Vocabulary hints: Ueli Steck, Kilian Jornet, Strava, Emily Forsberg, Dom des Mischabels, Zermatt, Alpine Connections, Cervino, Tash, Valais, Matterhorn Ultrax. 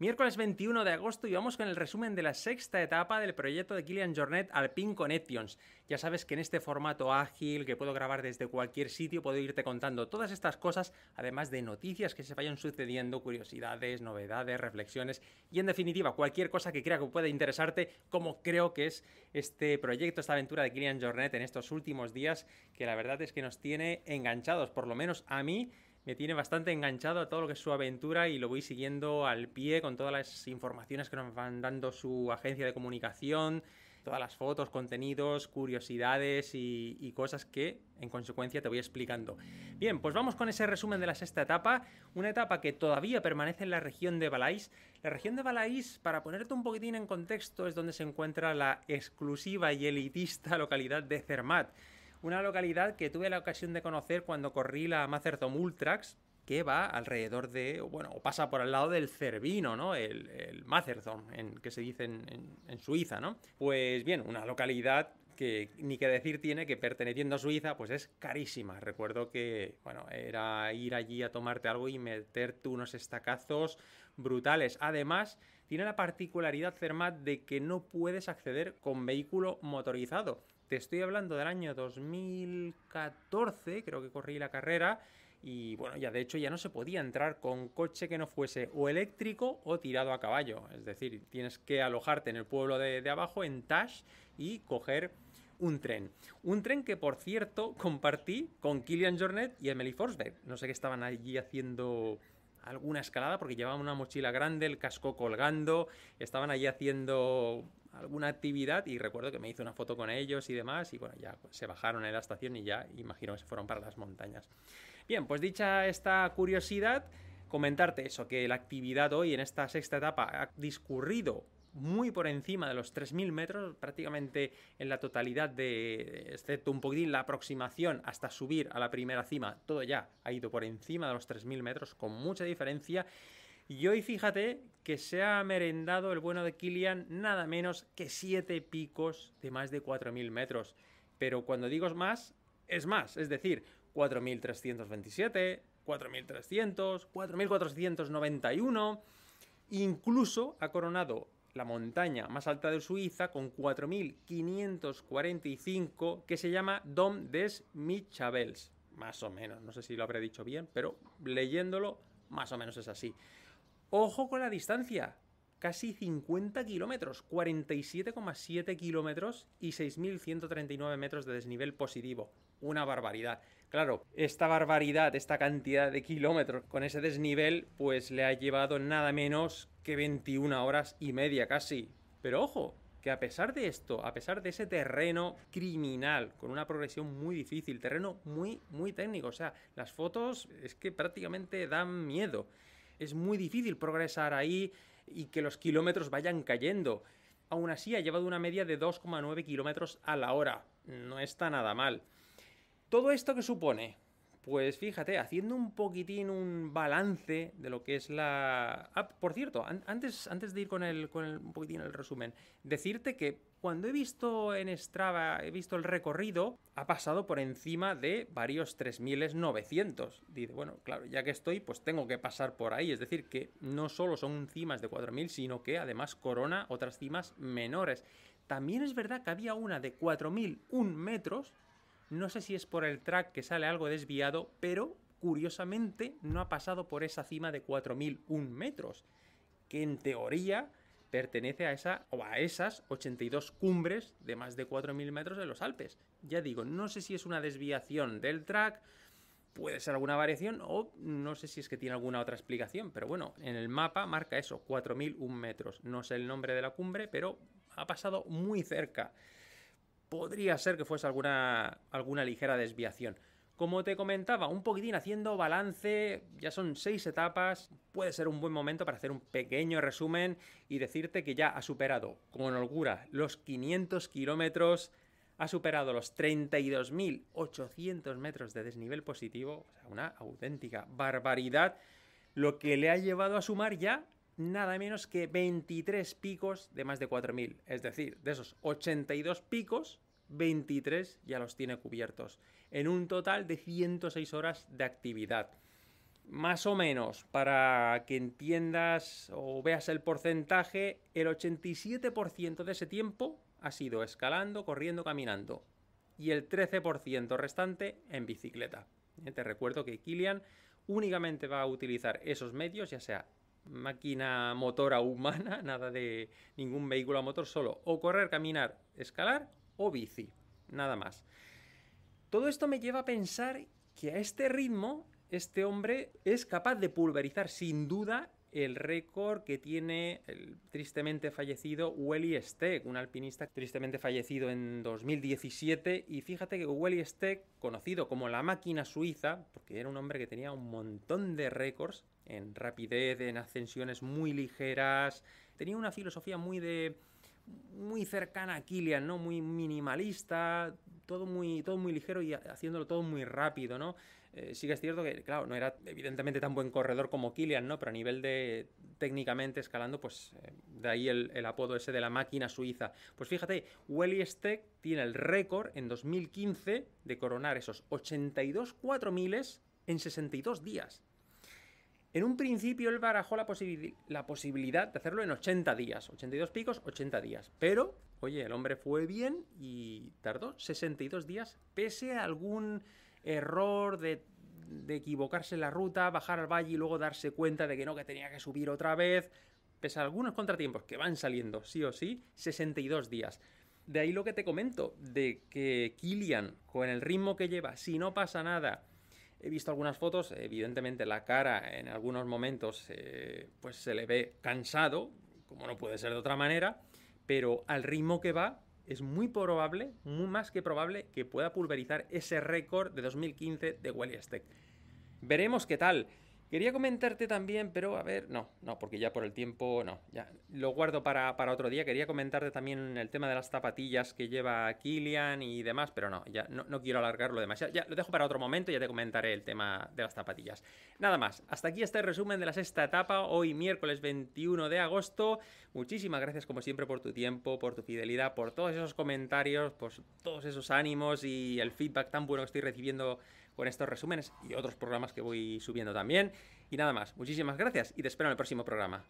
Miércoles 21 de agosto y vamos con el resumen de la sexta etapa del proyecto de Kilian Jornet Alpine Connections. Ya sabes que en este formato ágil que puedo grabar desde cualquier sitio puedo irte contando todas estas cosas, además de noticias que se vayan sucediendo, curiosidades, novedades, reflexiones y en definitiva cualquier cosa que crea que pueda interesarte, como creo que es este proyecto, esta aventura de Kilian Jornet en estos últimos días, que la verdad es que nos tiene enganchados, por lo menos a mí. Me tiene bastante enganchado a todo lo que es su aventura y lo voy siguiendo al pie con todas las informaciones que nos van dando su agencia de comunicación, todas las fotos, contenidos, curiosidades y cosas que en consecuencia te voy explicando. Bien, pues vamos con ese resumen de la sexta etapa, una etapa que todavía permanece en la región de Valais. La región de Valais, para ponerte un poquitín en contexto, es donde se encuentra la exclusiva y elitista localidad de Zermatt. Una localidad que tuve la ocasión de conocer cuando corrí la Matterhorn Ultrax, que va alrededor de, bueno, o pasa por al lado del Cervino, ¿no? El Matterhorn, que se dice en Suiza, ¿no? Pues bien, una localidad que ni que decir tiene que, perteneciendo a Suiza, pues es carísima. Recuerdo que, bueno, era ir allí a tomarte algo y meterte unos estacazos brutales. Además, tiene la particularidad Zermatt de que no puedes acceder con vehículo motorizado. Te estoy hablando del año 2014, creo que corrí la carrera, y bueno, ya de hecho ya no se podía entrar con coche que no fuese o eléctrico o tirado a caballo. Es decir, tienes que alojarte en el pueblo de abajo, en Tash, y coger un tren. Un tren que, por cierto, compartí con Kilian Jornet y Emily Forsberg. No sé qué estaban allí haciendo, alguna escalada, porque llevaban una mochila grande, el casco colgando, estaban allí haciendo alguna actividad y recuerdo que me hice una foto con ellos y demás, y bueno, ya se bajaron en la estación y ya imagino que se fueron para las montañas. Bien, pues dicha esta curiosidad, comentarte eso, que la actividad hoy en esta sexta etapa ha discurrido muy por encima de los 3.000 metros, prácticamente en la totalidad de, excepto un poquitín la aproximación hasta subir a la primera cima, todo ya ha ido por encima de los 3.000 metros con mucha diferencia. Y hoy fíjate que se ha merendado el bueno de Kilian nada menos que 7 picos de más de 4.000 metros. Pero cuando digo es más, es decir, 4.327, 4.300, 4.491, incluso ha coronado la montaña más alta de Suiza con 4.545, que se llama Dom des Mischabels, más o menos, no sé si lo habré dicho bien, pero leyéndolo más o menos es así. Ojo con la distancia, casi 50 kilómetros, 47,7 kilómetros y 6.139 metros de desnivel positivo. Una barbaridad. Claro, esta barbaridad, esta cantidad de kilómetros con ese desnivel, pues le ha llevado nada menos que 21 horas y media casi. Pero ojo, que a pesar de esto, a pesar de ese terreno criminal, con una progresión muy difícil, terreno muy, muy técnico, o sea, las fotos es que prácticamente dan miedo. Es muy difícil progresar ahí y que los kilómetros vayan cayendo. Aún así ha llevado una media de 2,9 kilómetros a la hora. No está nada mal. ¿Todo esto qué supone? Pues fíjate, haciendo un poquitín un balance de lo que es la... Ah, por cierto, antes de ir con el un poquitín el resumen, decirte que cuando he visto en Strava, he visto el recorrido, ha pasado por encima de varios 3.900. Dice, bueno, claro, ya que estoy, pues tengo que pasar por ahí. Es decir, que no solo son cimas de 4.000, sino que además corona otras cimas menores. También es verdad que había una de 4.001 metros. No sé si es por el track que sale algo desviado, pero curiosamente no ha pasado por esa cima de 4.001 metros, que en teoría pertenece a esa o a esas 82 cumbres de más de 4.000 metros de los Alpes. Ya digo, no sé si es una desviación del track, puede ser alguna variación o no sé si es que tiene alguna otra explicación, pero bueno, en el mapa marca eso, 4.001 metros. No sé el nombre de la cumbre, pero ha pasado muy cerca. Podría ser que fuese alguna ligera desviación. Como te comentaba, un poquitín haciendo balance, ya son 6 etapas, puede ser un buen momento para hacer un pequeño resumen y decirte que ya ha superado con holgura los 500 kilómetros, ha superado los 32.800 metros de desnivel positivo, o sea, una auténtica barbaridad, lo que le ha llevado a sumar ya nada menos que 23 picos de más de 4.000. Es decir, de esos 82 picos, 23 ya los tiene cubiertos, en un total de 106 horas de actividad. Más o menos, para que entiendas o veas el porcentaje, el 87% de ese tiempo ha sido escalando, corriendo, caminando. Y el 13% restante en bicicleta. Te recuerdo que Kilian únicamente va a utilizar esos medios, ya sea máquina motora humana, nada de ningún vehículo a motor, solo o correr, caminar, escalar o bici, nada más. Todo esto me lleva a pensar que a este ritmo este hombre es capaz de pulverizar sin duda el récord que tiene el tristemente fallecido Ueli Steck, un alpinista tristemente fallecido en 2017. Y fíjate que Ueli Steck, conocido como la máquina suiza, porque era un hombre que tenía un montón de récords en rapidez, en ascensiones muy ligeras, tenía una filosofía muy cercana a Kilian, ¿no? Muy minimalista, todo muy ligero y haciéndolo todo muy rápido, ¿no? Sí que es cierto que, claro, no era evidentemente tan buen corredor como Kilian, ¿no? Pero a nivel de técnicamente escalando, pues de ahí el apodo ese de la máquina suiza. Pues fíjate, Ueli Steck tiene el récord en 2015 de coronar esos 82 4000 en 62 días. En un principio él barajó la posibilidad de hacerlo en 80 días, 82 picos, 80 días. Pero, oye, el hombre fue bien y tardó 62 días, pese a algún error de equivocarse en la ruta, bajar al valle y luego darse cuenta de que no, que tenía que subir otra vez. Pese a algunos contratiempos que van saliendo, sí o sí, 62 días. De ahí lo que te comento, de que Kilian, con el ritmo que lleva, si no pasa nada... He visto algunas fotos, evidentemente la cara en algunos momentos pues se le ve cansado, como no puede ser de otra manera, pero al ritmo que va es muy probable, muy más que probable, que pueda pulverizar ese récord de 2015 de Ueli Steck. Veremos qué tal. Quería comentarte también, pero a ver, no, porque ya por el tiempo, no, ya lo guardo para otro día. Quería comentarte también el tema de las zapatillas que lleva Kilian y demás, pero no, ya no quiero alargarlo demasiado. Ya lo dejo para otro momento y ya te comentaré el tema de las zapatillas. Nada más, hasta aquí este resumen de la sexta etapa, hoy miércoles 21 de agosto. Muchísimas gracias como siempre por tu tiempo, por tu fidelidad, por todos esos comentarios, por todos esos ánimos y el feedback tan bueno que estoy recibiendo con estos resúmenes y otros programas que voy subiendo también. Y nada más, muchísimas gracias y te espero en el próximo programa.